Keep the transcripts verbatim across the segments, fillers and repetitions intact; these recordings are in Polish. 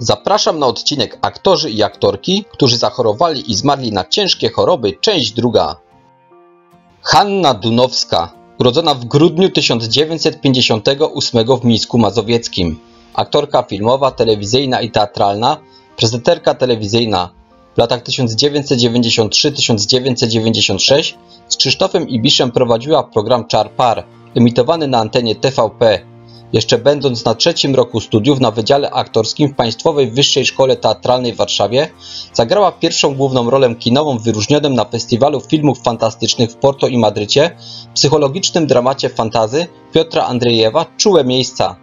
Zapraszam na odcinek Aktorzy i aktorki, którzy zachorowali i zmarli na ciężkie choroby, część druga. Hanna Dunowska, urodzona w grudniu tysiąc dziewięćset pięćdziesiątego ósmego w Mińsku Mazowieckim. Aktorka filmowa, telewizyjna i teatralna, prezenterka telewizyjna. W latach tysiąc dziewięćset dziewięćdziesiątego trzeciego do tysiąc dziewięćset dziewięćdziesiątego szóstego z Krzysztofem Ibiszem prowadziła program Czar Par, emitowany na antenie T V P. Jeszcze będąc na trzecim roku studiów na Wydziale Aktorskim w Państwowej Wyższej Szkole Teatralnej w Warszawie zagrała pierwszą główną rolę kinową w wyróżnionym na Festiwalu Filmów Fantastycznych w Porto i Madrycie psychologicznym dramacie fantazy Piotra Andrzejewa Czułe Miejsca.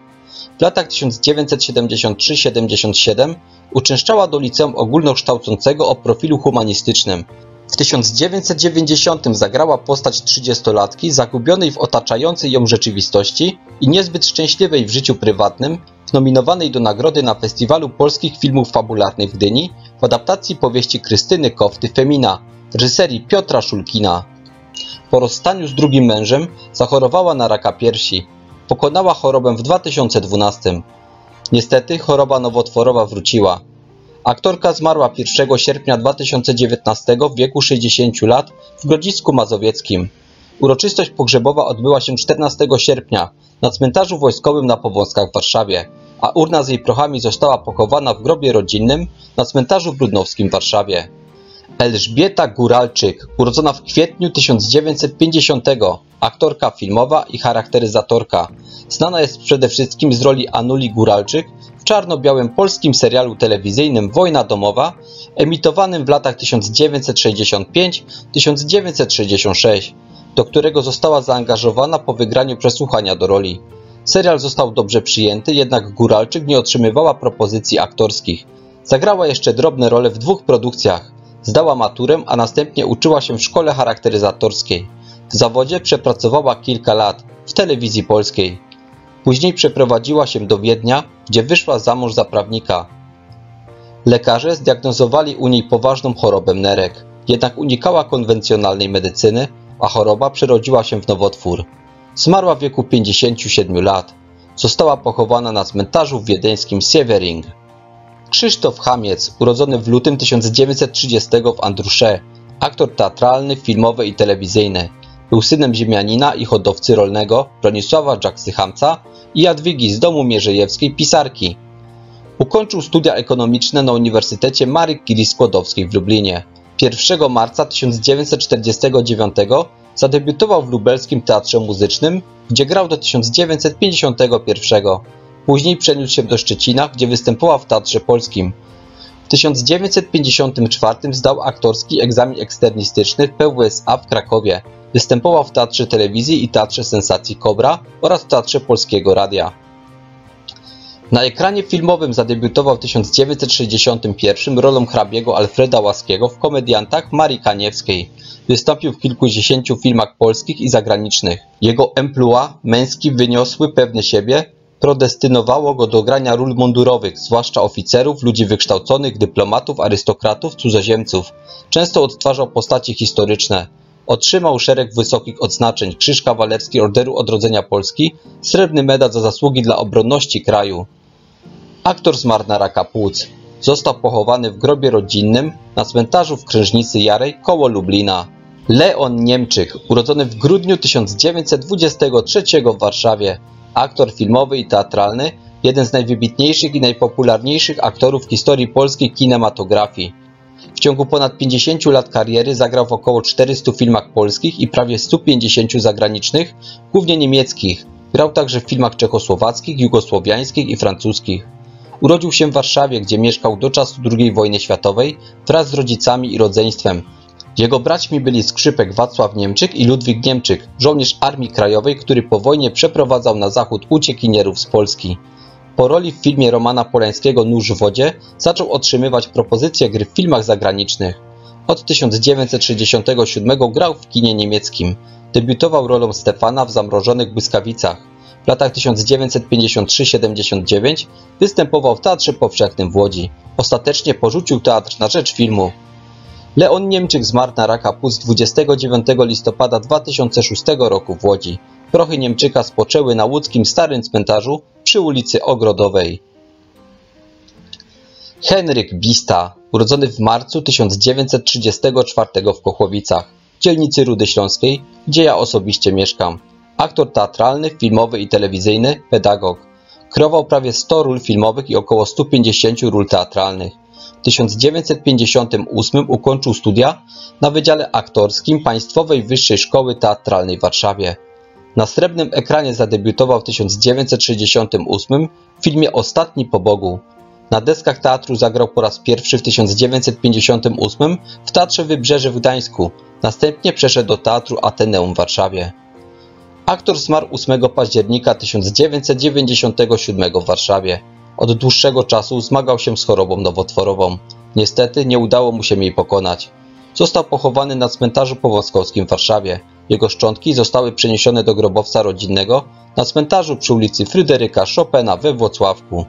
W latach tysiąc dziewięćset siedemdziesiątego trzeciego do siedemdziesiątego siódmego uczęszczała do Liceum Ogólnokształcącego o profilu humanistycznym. W tysiąc dziewięćset dziewięćdziesiątym zagrała postać trzydziestolatki zagubionej w otaczającej ją rzeczywistości i niezbyt szczęśliwej w życiu prywatnym, nominowanej do nagrody na Festiwalu Polskich Filmów Fabularnych w Gdyni w adaptacji powieści Krystyny Kofty Femina, reżyserii Piotra Szulkina. Po rozstaniu z drugim mężem zachorowała na raka piersi. Pokonała chorobę w dwa tysiące dwunastym. Niestety choroba nowotworowa wróciła. Aktorka zmarła pierwszego sierpnia dwa tysiące dziewiętnastego w wieku sześćdziesięciu lat w Grodzisku Mazowieckim. Uroczystość pogrzebowa odbyła się czternastego sierpnia na cmentarzu wojskowym na Powązkach w Warszawie, a urna z jej prochami została pochowana w grobie rodzinnym na cmentarzu brudnowskim w Warszawie. Elżbieta Góralczyk, urodzona w kwietniu tysiąc dziewięćset pięćdziesiątego, aktorka filmowa i charakteryzatorka. Znana jest przede wszystkim z roli Anuli Góralczyk w czarno-białym polskim serialu telewizyjnym Wojna Domowa, emitowanym w latach tysiąc dziewięćset sześćdziesiątego piątego do tysiąc dziewięćset sześćdziesiątego szóstego, do którego została zaangażowana po wygraniu przesłuchania do roli. Serial został dobrze przyjęty, jednak Góralczyk nie otrzymywała propozycji aktorskich. Zagrała jeszcze drobne role w dwóch produkcjach. Zdała maturę, a następnie uczyła się w szkole charakteryzatorskiej. W zawodzie przepracowała kilka lat w telewizji polskiej. Później przeprowadziła się do Wiednia, gdzie wyszła za mąż za prawnika. Lekarze zdiagnozowali u niej poważną chorobę nerek, jednak unikała konwencjonalnej medycyny, a choroba przerodziła się w nowotwór. Zmarła w wieku pięćdziesięciu siedmiu lat. Została pochowana na cmentarzu w wiedeńskim Sievering. Krzysztof Chamiec, urodzony w lutym tysiąc dziewięćset trzydziestego w Andrusze, aktor teatralny, filmowy i telewizyjny. Był synem ziemianina i hodowcy rolnego Bronisława Jaksy-Chamca i Jadwigi z domu mierzejewskiej pisarki. Ukończył studia ekonomiczne na Uniwersytecie Marii Curie-Skłodowskiej w Lublinie. pierwszego marca tysiąc dziewięćset czterdziestego dziewiątego zadebiutował w lubelskim teatrze muzycznym, gdzie grał do tysiąc dziewięćset pięćdziesiątego pierwszego. Później przeniósł się do Szczecina, gdzie występował w Teatrze Polskim. W tysiąc dziewięćset pięćdziesiątym czwartym zdał aktorski egzamin eksternistyczny w P W S A w Krakowie. Występował w Teatrze Telewizji i Teatrze Sensacji Kobra oraz w Teatrze Polskiego Radia. Na ekranie filmowym zadebiutował w tysiąc dziewięćset sześćdziesiątym pierwszym rolą hrabiego Alfreda Łaskiego w Komediantach Marii Kaniewskiej. Wystąpił w kilkudziesięciu filmach polskich i zagranicznych. Jego emploi męski wyniosły pewne siebie, predestynowało go do grania ról mundurowych, zwłaszcza oficerów, ludzi wykształconych, dyplomatów, arystokratów, cudzoziemców. Często odtwarzał postacie historyczne. Otrzymał szereg wysokich odznaczeń: Krzyż Kawalerski Orderu Odrodzenia Polski, Srebrny Medal za zasługi dla obronności kraju. Aktor zmarł na raka płuc. Został pochowany w grobie rodzinnym na cmentarzu w Krężnicy Jarej koło Lublina. Leon Niemczyk, urodzony w grudniu tysiąc dziewięćset dwudziestego trzeciego w Warszawie. Aktor filmowy i teatralny, jeden z najwybitniejszych i najpopularniejszych aktorów w historii polskiej kinematografii. W ciągu ponad pięćdziesięciu lat kariery zagrał w około czterystu filmach polskich i prawie stu pięćdziesięciu zagranicznych, głównie niemieckich. Grał także w filmach czechosłowackich, jugosłowiańskich i francuskich. Urodził się w Warszawie, gdzie mieszkał do czasu drugiej wojny światowej wraz z rodzicami i rodzeństwem. Jego braćmi byli skrzypek Wacław Niemczyk i Ludwik Niemczyk, żołnierz Armii Krajowej, który po wojnie przeprowadzał na zachód uciekinierów z Polski. Po roli w filmie Romana Polańskiego Nóż w wodzie zaczął otrzymywać propozycje gry w filmach zagranicznych. Od tysiąc dziewięćset sześćdziesiątego siódmego grał w kinie niemieckim. Debiutował rolą Stefana w Zamrożonych Błyskawicach. W latach tysiąc dziewięćset pięćdziesiątego trzeciego do siedemdziesiątego dziewiątego występował w Teatrze Powszechnym w Łodzi. Ostatecznie porzucił teatr na rzecz filmu. Leon Niemczyk zmarł na raka płuc dwudziestego dziewiątego listopada dwa tysiące szóstego roku w Łodzi. Prochy Niemczyka spoczęły na łódzkim Starym Cmentarzu przy ulicy Ogrodowej. Henryk Bista, urodzony w marcu tysiąc dziewięćset trzydziestego czwartego w Kochowicach, dzielnicy Rudy Śląskiej, gdzie ja osobiście mieszkam. Aktor teatralny, filmowy i telewizyjny, pedagog. Kreował prawie sto ról filmowych i około stu pięćdziesięciu ról teatralnych. W tysiąc dziewięćset pięćdziesiątym ósmym ukończył studia na Wydziale Aktorskim Państwowej Wyższej Szkoły Teatralnej w Warszawie. Na srebrnym ekranie zadebiutował w tysiąc dziewięćset sześćdziesiątym ósmym w filmie Ostatni po Bogu. Na deskach teatru zagrał po raz pierwszy w tysiąc dziewięćset pięćdziesiątym ósmym w Teatrze Wybrzeże w Gdańsku, następnie przeszedł do Teatru Ateneum w Warszawie. Aktor zmarł ósmego października tysiąc dziewięćset dziewięćdziesiątego siódmego w Warszawie. Od dłuższego czasu zmagał się z chorobą nowotworową. Niestety nie udało mu się jej pokonać. Został pochowany na cmentarzu Powązkowskim w Warszawie. Jego szczątki zostały przeniesione do grobowca rodzinnego na cmentarzu przy ulicy Fryderyka Chopina we Włocławku.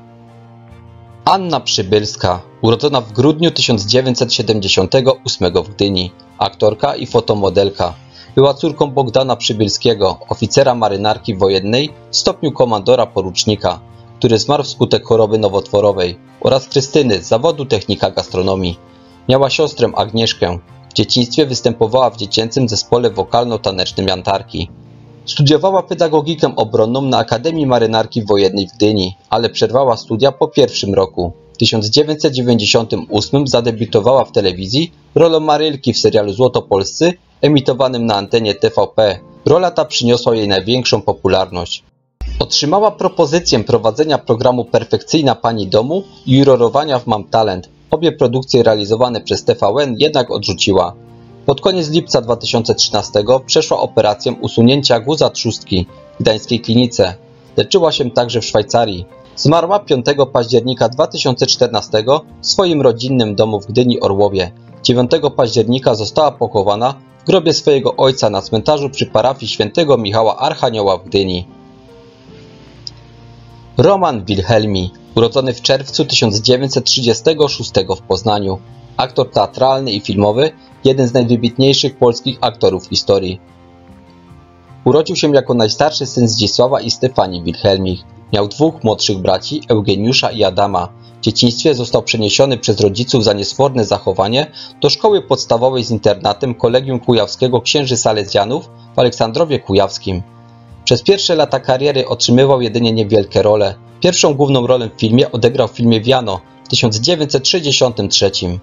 Anna Przybylska, urodzona w grudniu tysiąc dziewięćset siedemdziesiątego ósmego w Gdyni, aktorka i fotomodelka. Była córką Bogdana Przybylskiego, oficera marynarki wojennej w stopniu komandora porucznika, który zmarł wskutek choroby nowotworowej, oraz Krystyny z zawodu technika gastronomii. Miała siostrę Agnieszkę. W dzieciństwie występowała w dziecięcym zespole wokalno-tanecznym Jantarki. Studiowała pedagogikę obronną na Akademii Marynarki Wojennej w Gdyni, ale przerwała studia po pierwszym roku. W tysiąc dziewięćset dziewięćdziesiątym ósmym zadebiutowała w telewizji rolą Marylki w serialu Złotopolscy emitowanym na antenie T V P. Rola ta przyniosła jej największą popularność. Otrzymała propozycję prowadzenia programu Perfekcyjna Pani Domu i jurorowania w Mam Talent. Obie produkcje realizowane przez T V N jednak odrzuciła. Pod koniec lipca dwa tysiące trzynastego przeszła operację usunięcia guza trzustki w gdańskiej klinice. Leczyła się także w Szwajcarii. Zmarła piątego października dwa tysiące czternastego w swoim rodzinnym domu w Gdyni Orłowie. dziewiątego października została pochowana w grobie swojego ojca na cmentarzu przy parafii Świętego Michała Archanioła w Gdyni. Roman Wilhelmi, urodzony w czerwcu tysiąc dziewięćset trzydziestego szóstego w Poznaniu. Aktor teatralny i filmowy, jeden z najwybitniejszych polskich aktorów historii. Urodził się jako najstarszy syn Zdzisława i Stefanii Wilhelmich. Miał dwóch młodszych braci, Eugeniusza i Adama. W dzieciństwie został przeniesiony przez rodziców za niesforne zachowanie do szkoły podstawowej z internatem Kolegium Kujawskiego Księży Salezjanów w Aleksandrowie Kujawskim. Przez pierwsze lata kariery otrzymywał jedynie niewielkie role. Pierwszą główną rolę w filmie odegrał w filmie Wiano w tysiąc dziewięćset sześćdziesiątym trzecim.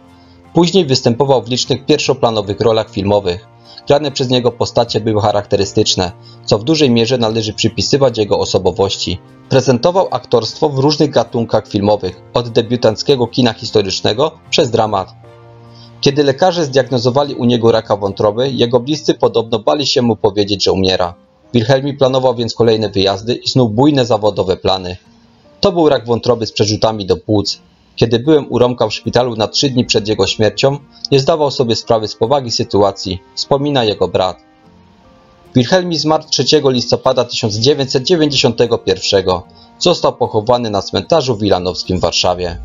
Później występował w licznych pierwszoplanowych rolach filmowych. Grane przez niego postacie były charakterystyczne, co w dużej mierze należy przypisywać jego osobowości. Prezentował aktorstwo w różnych gatunkach filmowych, od debiutanckiego kina historycznego przez dramat. Kiedy lekarze zdiagnozowali u niego raka wątroby, jego bliscy podobno bali się mu powiedzieć, że umiera. Wilhelmi planował więc kolejne wyjazdy i snuł bujne zawodowe plany. To był rak wątroby z przerzutami do płuc. Kiedy byłem u Romka w szpitalu na trzy dni przed jego śmiercią, nie zdawał sobie sprawy z powagi sytuacji, wspomina jego brat. Wilhelmi zmarł trzeciego listopada tysiąc dziewięćset dziewięćdziesiątego pierwszego. Został pochowany na cmentarzu wilanowskim w Warszawie.